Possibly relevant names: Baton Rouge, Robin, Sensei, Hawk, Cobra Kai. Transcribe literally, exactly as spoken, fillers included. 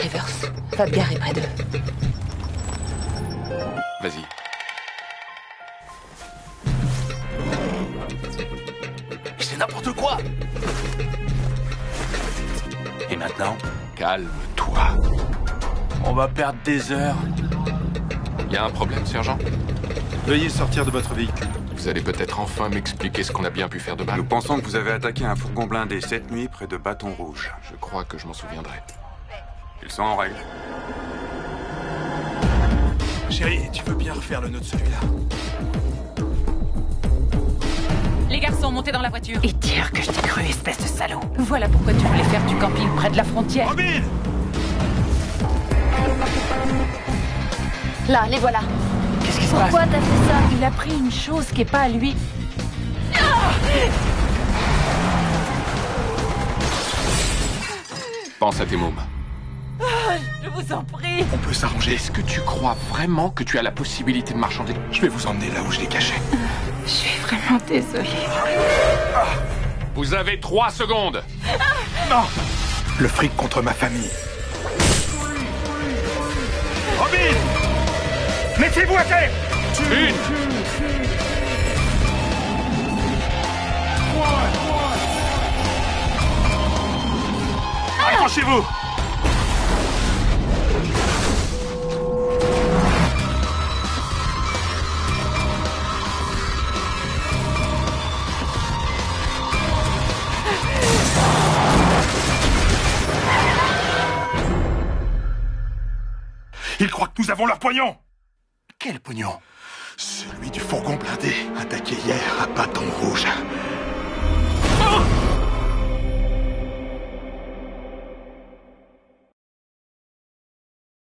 Reverse, Fabien est près d'eux. Vas-y. C'est n'importe quoi. Et maintenant, calme-toi. On va perdre des heures. Il y a un problème, sergent? Veuillez sortir de votre véhicule. Vous allez peut-être enfin m'expliquer ce qu'on a bien pu faire de mal. Nous pensons que vous avez attaqué un fourgon blindé cette nuit près de Baton Rouge. Je crois que je m'en souviendrai. Ils sont en règle. Chérie, tu veux bien refaire le nœud de celui-là? Les garçons, montez dans la voiture. Et dire que je t'ai cru, espèce de salaud. Voilà pourquoi tu voulais faire du camping près de la frontière. Robin! Là, les voilà. Qu'est-ce qui se passe? Pourquoi t'as fait ça? Il a pris une chose qui n'est pas à lui. Ah! Pense à tes mômes. Ah, je vous en prie. On peut s'arranger. Est-ce que tu crois vraiment que tu as la possibilité de marchander? Je vais vous emmener là où je les cachais. Je suis vraiment désolée. Ah! Vous avez trois secondes. Ah! Non! Le fric contre ma famille. Robin! Mettez-vous à terre! Une! Accrochez-vous! Ils croient que nous avons leur poignon! Quel pognon? Celui du fourgon blindé, attaqué hier à Baton Rouge.